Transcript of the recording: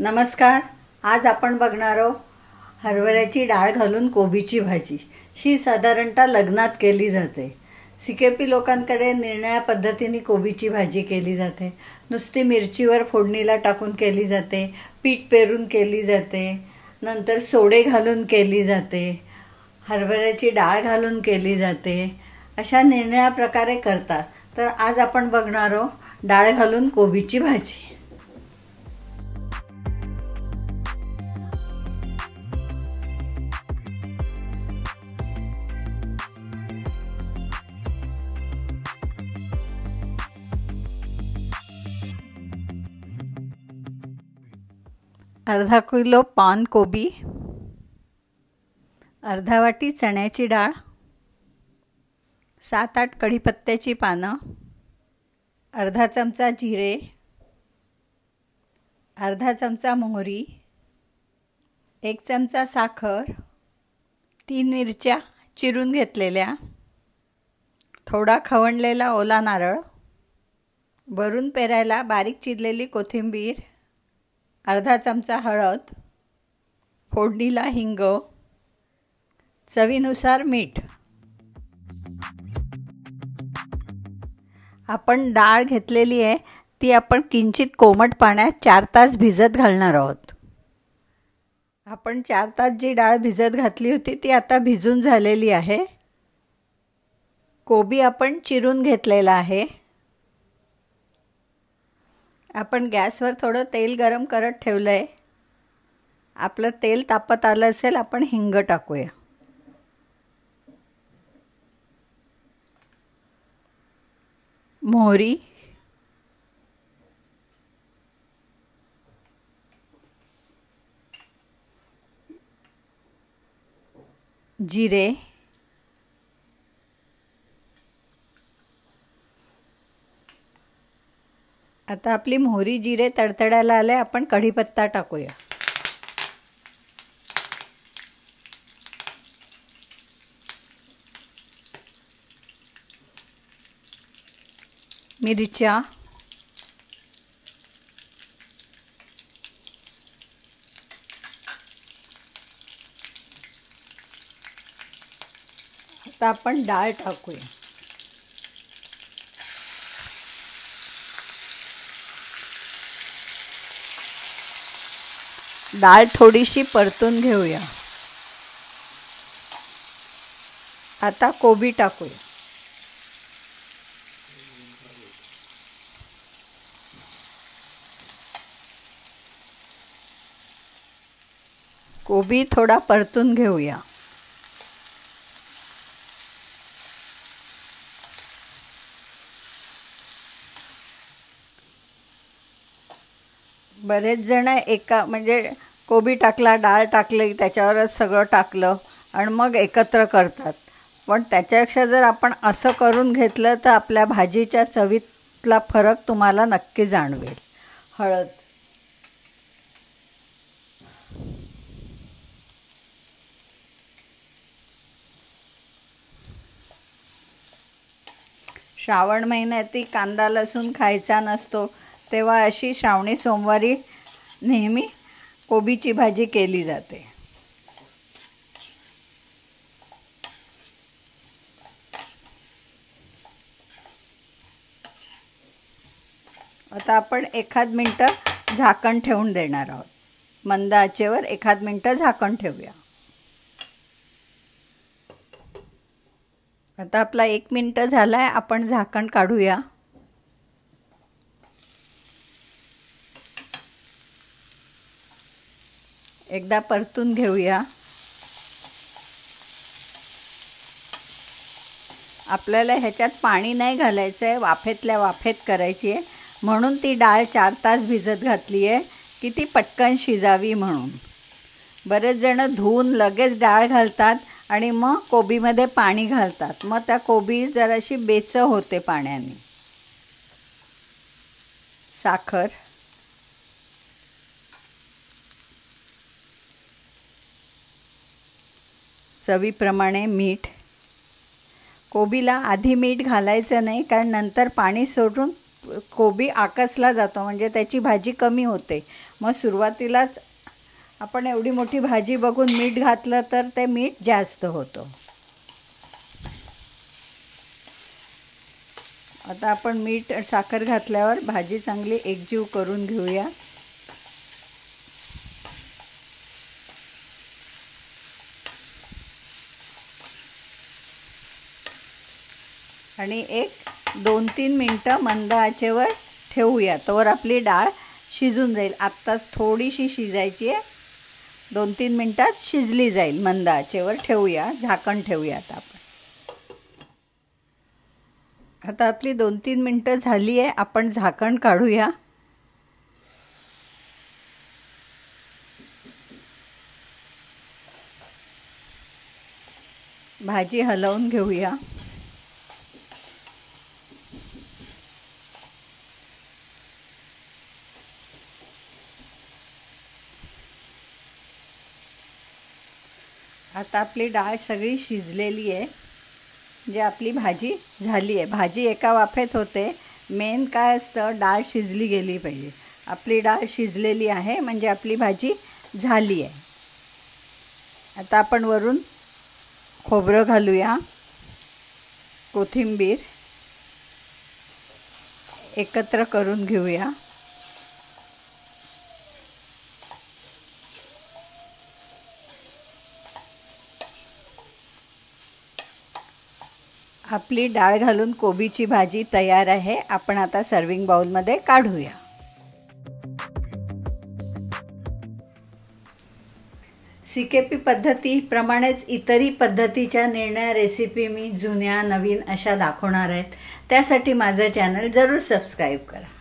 नमस्कार। आज आपण बघणार आहोत हरभऱ्याची डाळ घालून कोबीची भाजी। ही साधारणतः लग्नात केली जाते। सीकेपी लोकांकडे निर्णया पद्धतीने कोबीची भाजी केली जाते। नुसती मिरचीवर फोडणीला टाकून केली जाते, पीठ पेरून केली जाते, नंतर सोडे घालून केली जाते, हरभऱ्याची डाळ घालून केली जाते। अशा निर्णया प्रकारे करतात। तर आज आपण बघणार आहोत डाळ घालून कोबीची भाजी। अर्धा किलो पान कोबी, अर्धा वाटी चण्याची डाळ, 7-8 कढीपत्त्याची पानं, अर्धा चमचा जिरे, अर्धा चमचा मोहरी, 1 चमचा साखर, 3 मिरच्या चिरून घेतलेल्या, थोडा खवणलेला ओला नारळ, भरून पेरायला बारीक चिरलेली कोथिंबीर, अर्धा चमचा हळद, फोडणीला हिंग, चवीनुसार मीठ। आपण डाळ घेतलेली आहे ती आपण किंचित कोमट पाण्यात 4 तास भिजत घालणार आहोत। आपण 4 तास जी डाळ भिजत घातली होती ती आता भिजून झालेली आहे। कोबी आपण चिरून घेतलेला आहे। आपण गॅसवर थोडं तेल गरम करत ठेवलं आहे। आपलं तेल तापत आलं असेल, आपण हिंग टाकूया। मोहरी, जिरे, आता आपली मोहरी जिरे तडतडायला आले, आपण कढीपत्ता टाकूया। मिरच्या, आता आपण डाळ टाकूया। डाळ थोडीशी परतून घेऊया। आता कोबी टाकूया। कोबी थोडा परतून घेऊया। बरेच जण एका म्हणजे कोबी टाकला, डाळ टाकली, त्याच्यावरच सगळं टाकलं आणि मग एकत्र करतात। पण त्याच्यापेक्षा जर आपण असं करून घेतलं तर आपल्या भाजीच्या चवीतला फरक तुम्हाला नक्की जाणवेल। हळद, श्रावण महिन्यात कांदा लसूण खायचा नसतो तेव्हा अशी श्रावणी सोमवारी नेहमी कोबीची भाजी केली जाते। आता आपण 1 मिनिट झाकण ठेवून देणार आहोत। मंद आचेवर 1 मिनिट झाकण ठेवूया। आता आपला 1 मिनिट झालाय, आपण झाकण काढूया। एकदा परतून घेऊया। आपल्याला ह्याच्यात पाणी नाही घालायचं आहे, वाफेतल्या वाफेत करायची आहे, म्हणून ती डाळ 4 तास भिजत घातली आहे की ती पटकन शिजावी म्हणून। बरेच जण धुवून लगेच डाळ घालतात आणि मग कोबीमध्ये पाणी घालतात, मग त्या कोबी जराशी बेच होते पाण्याने। साखर, चवीप्रमाणे मीठ। कोबीला आधी मीठ घालायचं नाही कारण नंतर पाणी सोडून कोबी आकसला जातो, म्हणजे त्याची भाजी कमी होते। मग सुरुवातीलाच आपण एवढी मोठी भाजी बघून मीठ घातलं तर ते मीठ जास्त होतं। आता आपण मीठ साखर घातल्यावर भाजी चांगली एकजीव करून घेऊया। आणि एक 2-3 मिनटं मंद आचेवर ठेवूया, तोवर आपली डाळ शिजून जाईल। आत्ताच थोडीशी शिजायची आहे, 2-3 मिनिटात शिजली जाईल। मंद आचेवर ठेवूया, झाकण ठेवूया आता आपण। आता आपली 2-3 मिनटं झाली आहे, आपण झाकण काढूया। भाजी हलवून घेऊया। आता आपली डाळ सगळी शिजलेली आहे, जे आपली भाजी झाली आहे। भाजी एका वाफेत होते, मेन काय असतं, डाळ शिजली गेली पाहिजे। आपली डाळ शिजलेली आहे म्हणजे आपली भाजी झाली आहे। आता आपण वरून खोबरं घालूया, कोथिंबीर एकत्र करून घेऊया। आपली डाळ घालून कोबीची भाजी तयार आहे। आपण आता सर्विंग बाउलमध्ये काढूया। CKP पद्धतीप्रमाणेच इतरही पद्धतीच्या निर्णय रेसिपी मी जुन्या नवीन अशा दाखवणार आहेत। त्यासाठी माझं चॅनल जरूर सबस्क्राईब करा।